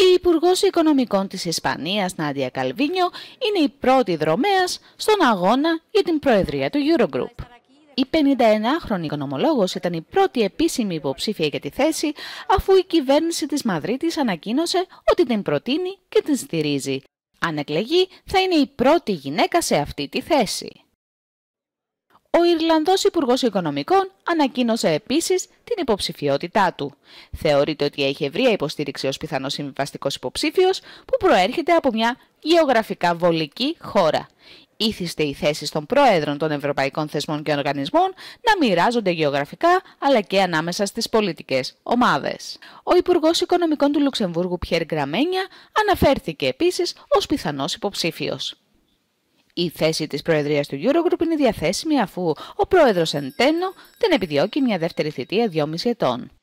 Η Υπουργός Οικονομικών της Ισπανίας, Νάντια Καλβίνιο, είναι η πρώτη δρομέας στον αγώνα για την προεδρία του Eurogroup. Η 51χρονη οικονομολόγος ήταν η πρώτη επίσημη υποψήφια για τη θέση, αφού η κυβέρνηση της Μαδρίτης ανακοίνωσε ότι την προτείνει και την στηρίζει. Αν εκλεγεί, θα είναι η πρώτη γυναίκα σε αυτή τη θέση. Ο Ιρλανδός Υπουργός Οικονομικών ανακοίνωσε επίσης την υποψηφιότητά του. Θεωρείται ότι έχει ευρεία υποστήριξη ως πιθανός συμβιβαστικός υποψήφιος που προέρχεται από μια γεωγραφικά βολική χώρα. Ήθιστε οι θέσεις των Προέδρων των Ευρωπαϊκών Θεσμών και Οργανισμών να μοιράζονται γεωγραφικά αλλά και ανάμεσα στις πολιτικές ομάδες. Ο Υπουργός Οικονομικών του Λουξεμβούργου, Πιέρ Γραμένια, αναφέρθηκε επίσης ως πιθανός υποψήφιος. Η θέση της Προεδρίας του Eurogroup είναι διαθέσιμη αφού ο πρόεδρος εν τένο την επιδιώκει μια δεύτερη θητεία 2,5 ετών.